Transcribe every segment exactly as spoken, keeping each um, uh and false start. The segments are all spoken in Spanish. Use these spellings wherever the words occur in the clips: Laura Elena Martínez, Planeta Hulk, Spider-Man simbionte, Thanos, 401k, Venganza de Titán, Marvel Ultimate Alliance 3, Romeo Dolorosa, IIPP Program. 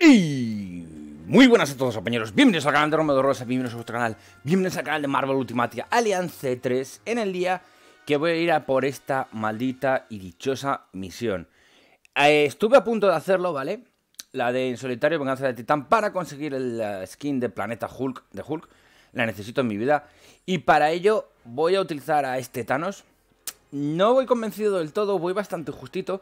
Y muy buenas a todos, compañeros. Bienvenidos al canal de Romeo Dolorosa, bienvenidos a vuestro canal, bienvenidos al canal de Marvel Ultimate Alliance tres, en el día que voy a ir a por esta maldita y dichosa misión. Eh, estuve a punto de hacerlo, ¿vale? La de en solitario Venganza de Titán, para conseguir el skin de Planeta Hulk, de Hulk. La necesito en mi vida. Y para ello voy a utilizar a este Thanos. No voy convencido del todo, voy bastante justito,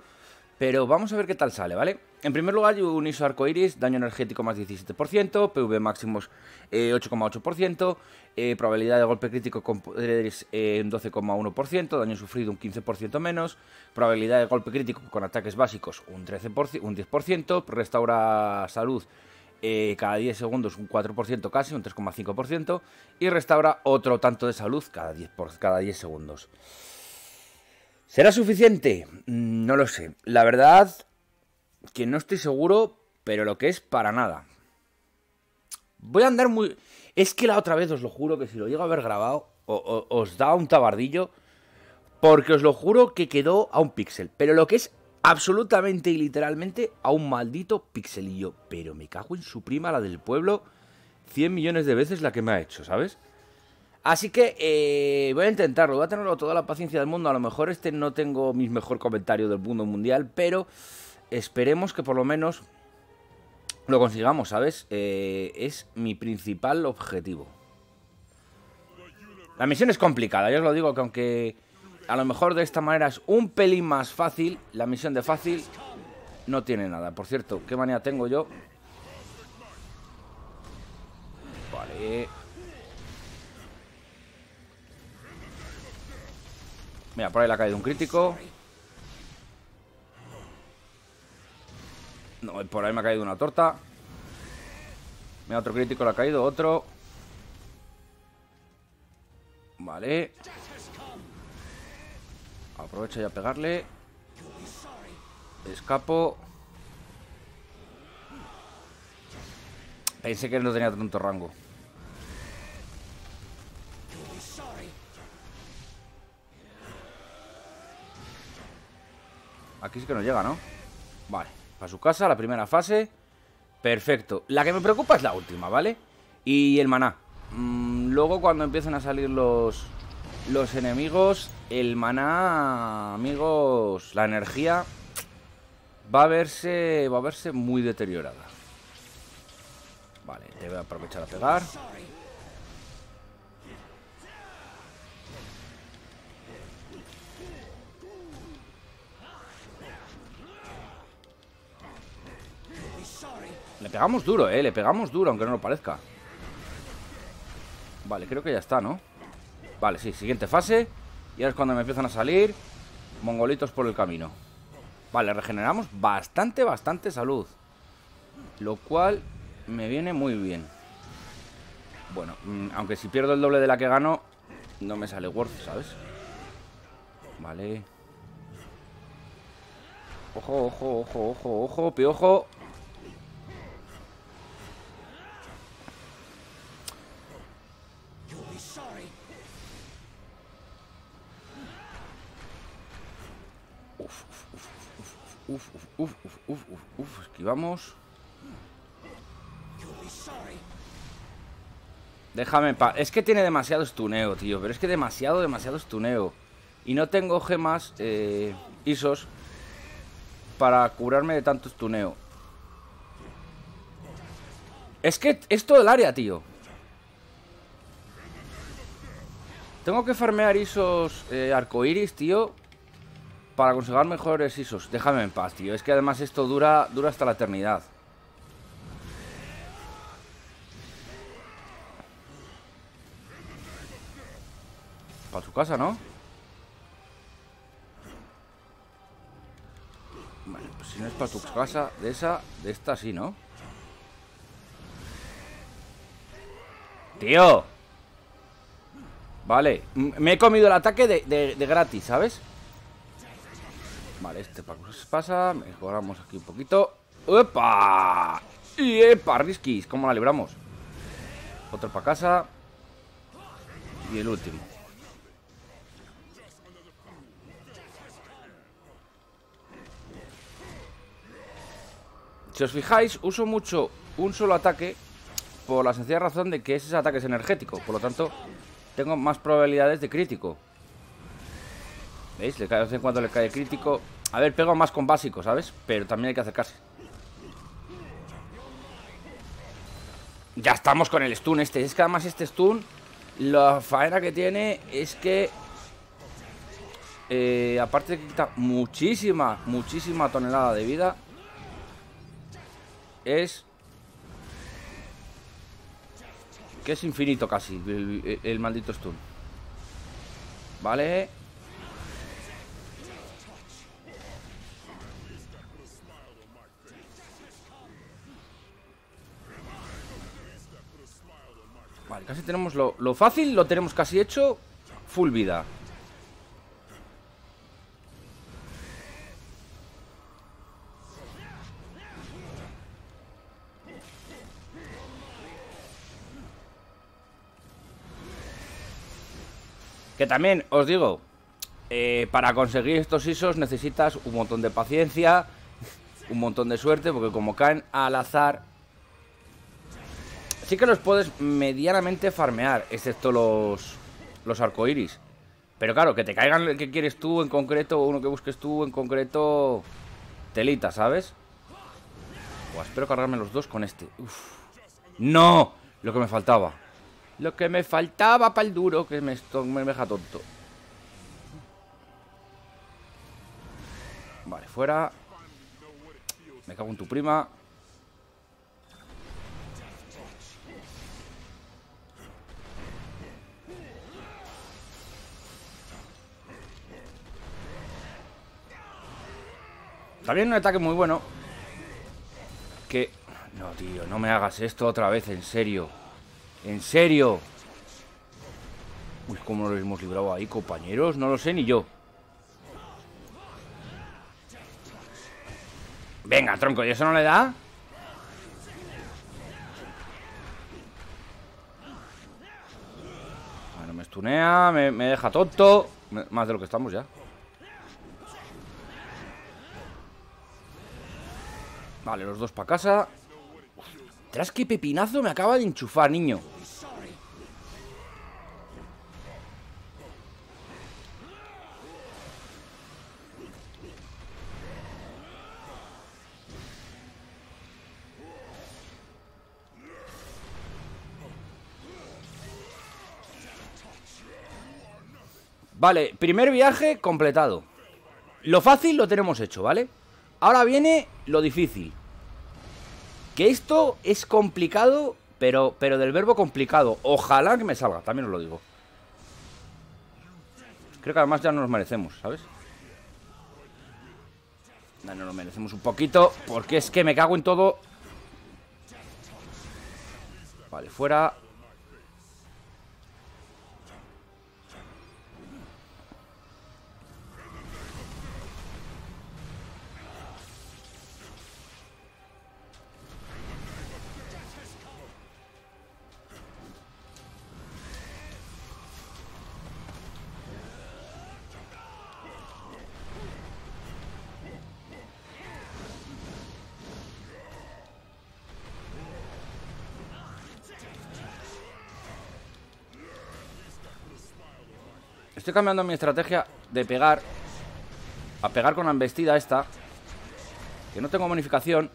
pero vamos a ver qué tal sale, ¿vale? En primer lugar, yo unizo arcoiris, daño energético más diecisiete por ciento, P V máximos eh, ocho coma ocho por ciento, eh, probabilidad de golpe crítico con poderes eh, un doce coma uno por ciento, daño sufrido un quince por ciento menos, probabilidad de golpe crítico con ataques básicos un trece por ciento, un diez por ciento, restaura salud eh, cada diez segundos un cuatro por ciento casi, un tres coma cinco por ciento, y restaura otro tanto de salud cada diez, por, cada diez segundos. ¿Será suficiente? No lo sé. La verdad que no estoy seguro, pero lo que es para nada. Voy a andar muy... Es que la otra vez os lo juro que si lo llego a haber grabado, o, o, os da un tabardillo, porque os lo juro que quedó a un píxel. Pero lo que es absolutamente y literalmente a un maldito pixelillo. Pero me cago en su prima, la del pueblo, cien millones de veces la que me ha hecho, ¿sabes? Así que eh, voy a intentarlo, voy a tenerlo toda la paciencia del mundo. A lo mejor este no tengo mi mejor comentario del mundo mundial, pero esperemos que por lo menos lo consigamos, ¿sabes? Eh, es mi principal objetivo. La misión es complicada, yo os lo digo, que aunque a lo mejor de esta manera es un pelín más fácil, la misión de fácil no tiene nada. Por cierto, ¿qué manía tengo yo? Vale... Mira, por ahí le ha caído un crítico. No, por ahí me ha caído una torta. Mira, otro crítico le ha caído, otro. Vale. Aprovecho ya a pegarle. Escapo. Pensé que no tenía tanto rango. Aquí sí que nos llega, ¿no? Vale, para su casa, la primera fase. Perfecto, la que me preocupa es la última, ¿vale? Y el maná. mm, Luego cuando empiecen a salir los, los enemigos, el maná, amigos, la energía va a verse, va a verse muy deteriorada. Vale, te voy a aprovechar a pegar. Le pegamos duro, eh, le pegamos duro, aunque no lo parezca. Vale, creo que ya está, ¿no? Vale, sí, siguiente fase. Y ahora es cuando me empiezan a salir mongolitos por el camino. Vale, regeneramos bastante, bastante salud, lo cual me viene muy bien. Bueno, aunque si pierdo el doble de la que gano, no me sale worth, ¿sabes? Vale. Ojo, ojo, ojo, ojo, ojo, piojo. Uf, uf, uf, uf, uf, uf, uf, uf, esquivamos. Déjame en paz. Es que tiene demasiado estuneo, tío. Pero es que demasiado, demasiado estuneo. Y no tengo gemas, eh, isos, para curarme de tanto estuneo. Es que es todo el área, tío. Tengo que farmear isos, eh, arcoiris, tío, para conseguir mejores isos. Déjame en paz, tío. Es que además esto dura, dura hasta la eternidad. Para su casa, ¿no? Bueno, pues si no es para tu casa, de esa, de esta sí, ¿no? ¡Tío! Vale, me he comido el ataque de, de, de gratis, ¿sabes? Vale, este parkour se pasa. Mejoramos aquí un poquito. ¡Epa! ¡Y epa! Riskis, ¿cómo la libramos? Otro para casa. Y el último. Si os fijáis, uso mucho un solo ataque por la sencilla razón de que ese ataque es energético. Por lo tanto, tengo más probabilidades de crítico. ¿Veis? De vez en cuando le cae crítico. A ver, pego más con básico, ¿sabes? Pero también hay que acercarse. Ya estamos con el stun este. Es que además este stun, la faena que tiene es que eh, aparte de que quita muchísima, muchísima tonelada de vida, es que es infinito casi el, el maldito stun. Vale. Vale, casi tenemos lo, lo fácil, lo tenemos casi hecho. Full vida. Que también, os digo, eh, para conseguir estos isos necesitas un montón de paciencia, un montón de suerte, porque como caen al azar, sí que los puedes medianamente farmear, excepto los, los arcoiris. Pero claro, que te caigan el que quieres tú en concreto, o uno que busques tú en concreto, telita, ¿sabes? O espero cargarme los dos con este. Uf. ¡No! Lo que me faltaba. Lo que me faltaba para el duro, que me, me deja tonto. Vale, fuera. Me cago en tu prima. También un ataque muy bueno. Que... No, tío, no me hagas esto otra vez, en serio. ¡En serio! Uy, ¿cómo lo hemos librado ahí, compañeros? No lo sé ni yo. Venga, tronco, ¿y eso no le da? Bueno, me estunea, me, me deja tonto. Más de lo que estamos ya. Vale, los dos para casa. Ostras, qué pepinazo me acaba de enchufar, niño. Vale, primer viaje completado. Lo fácil lo tenemos hecho, ¿vale? Ahora viene lo difícil. Que esto es complicado, pero, pero del verbo complicado. Ojalá que me salga, también os lo digo. Creo que además ya no nos merecemos, ¿sabes? No, no nos merecemos un poquito, porque es que me cago en todo. Vale, fuera. Estoy cambiando mi estrategia de pegar a pegar con la embestida esta, que no tengo bonificación.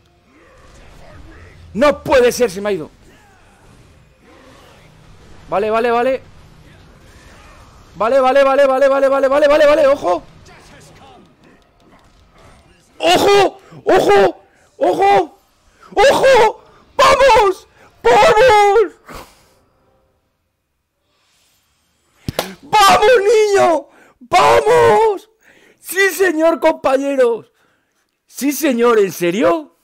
¡No puede ser! Se me ha ido. Vale, vale, vale. Vale, vale, vale, vale, vale, vale, vale, vale, vale, ojo. ¡Ojo! ¡Ojo! ¡Ojo! ¡Ojo! ¡Vamos! ¡Vamos! ¡Vamos, niño! ¡Vamos! ¡Sí, señor, compañeros! ¡Sí, señor! ¿En serio?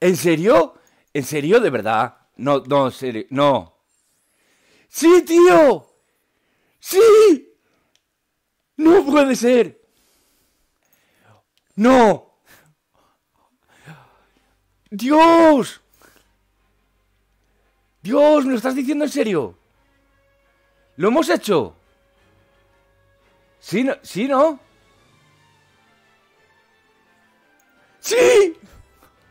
¿En serio? ¿En serio, de verdad? No, no, en serio, no. ¡Sí, tío! ¡Sí! ¡No puede ser! ¡No! ¡Dios! ¡Dios! ¿Me lo estás diciendo en serio? ¡Lo hemos hecho! ¿Sí, no? ¿Sí, no? ¡Sí!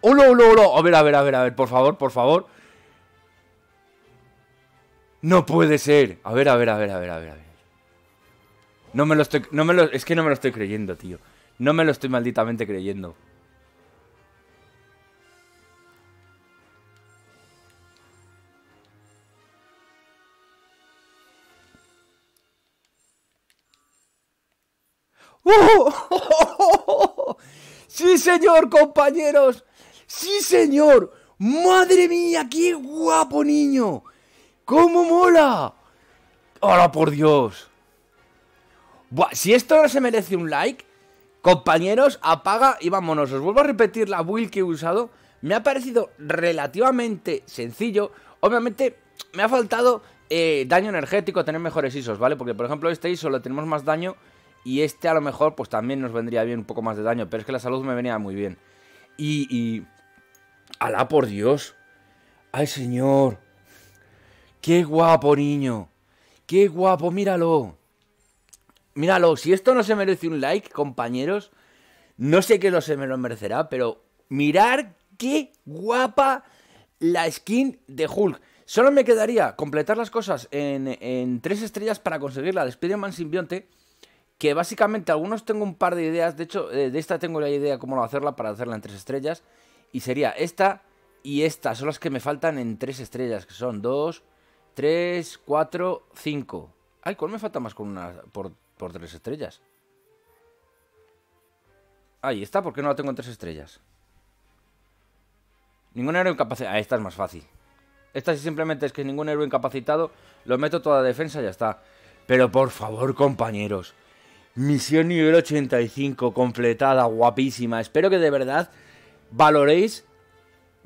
¡Hola, hola, hola! A ver, a ver, a ver, a ver, por favor, por favor. No puede ser. A ver, a ver, a ver, a ver, a ver, a ver. No me lo estoy... No me lo, es que no me lo estoy creyendo, tío. No me lo estoy malditamente creyendo. ¡Oh! ¡Sí, señor, compañeros! ¡Sí, señor! ¡Madre mía, qué guapo, niño! ¡Cómo mola! ¡Hola, por Dios! Buah, si esto no se merece un like, compañeros, apaga y vámonos. Os vuelvo a repetir la build que he usado. Me ha parecido relativamente sencillo. Obviamente, me ha faltado eh, daño energético, tener mejores I S Os, ¿vale? Porque, por ejemplo, este I S O lo tenemos más daño... Y este a lo mejor pues también nos vendría bien un poco más de daño. Pero es que la salud me venía muy bien. Y... y... ¡Alá, por Dios! ¡Ay, señor! ¡Qué guapo, niño! ¡Qué guapo! ¡Míralo! Míralo. Si esto no se merece un like, compañeros, no sé qué no se me lo merecerá, pero mirar qué guapa la skin de Hulk. Solo me quedaría completar las cosas en, en tres estrellas para conseguirla de Spider-Man simbionte. Que básicamente algunos tengo un par de ideas. De hecho, de esta tengo la idea cómo hacerla para hacerla en tres estrellas. Y sería esta y esta. Son las que me faltan en tres estrellas. Que son dos, tres, cuatro, cinco. Ay, ¿cuál me falta más con una por, por tres estrellas? Ahí está, ¿por qué no la tengo en tres estrellas? Ningún héroe incapacitado. Ah, esta es más fácil. Esta simplemente es que ningún héroe incapacitado. Lo meto toda la defensa y ya está. Pero por favor, compañeros. Misión nivel ochenta y cinco, completada, guapísima. Espero que de verdad valoréis,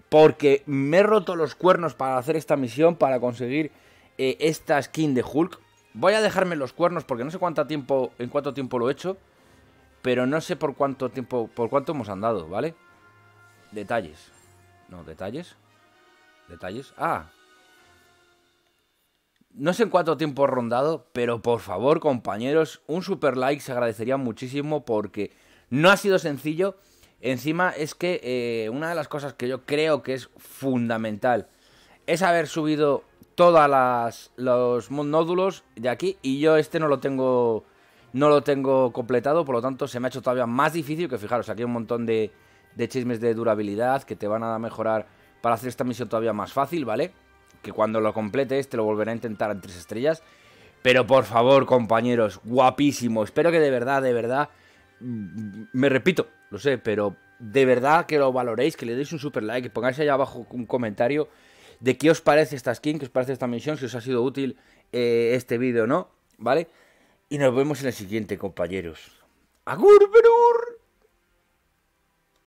porque me he roto los cuernos para hacer esta misión, para conseguir eh, esta skin de Hulk. Voy a dejarme los cuernos porque no sé cuánto tiempo, en cuánto tiempo lo he hecho, pero no sé por cuánto tiempo, por cuánto hemos andado, ¿vale? Detalles. No, detalles. Detalles. Ah. No sé en cuánto tiempo he rondado, pero por favor, compañeros, un super like se agradecería muchísimo porque no ha sido sencillo. Encima es que eh, una de las cosas que yo creo que es fundamental es haber subido todos los módulos de aquí y yo este no lo tengo no lo tengo completado, por lo tanto se me ha hecho todavía más difícil, que fijaros, aquí hay un montón de, de chismes de durabilidad que te van a mejorar para hacer esta misión todavía más fácil, ¿vale? Que cuando lo complete este lo volveré a intentar en tres estrellas. Pero por favor, compañeros, guapísimo. Espero que de verdad, de verdad, me repito, lo sé, pero de verdad que lo valoréis, que le deis un super like, que pongáis allá abajo un comentario de qué os parece esta skin, qué os parece esta misión, si os ha sido útil eh, este vídeo o no, ¿vale? Y nos vemos en el siguiente, compañeros. ¡Agur, verur!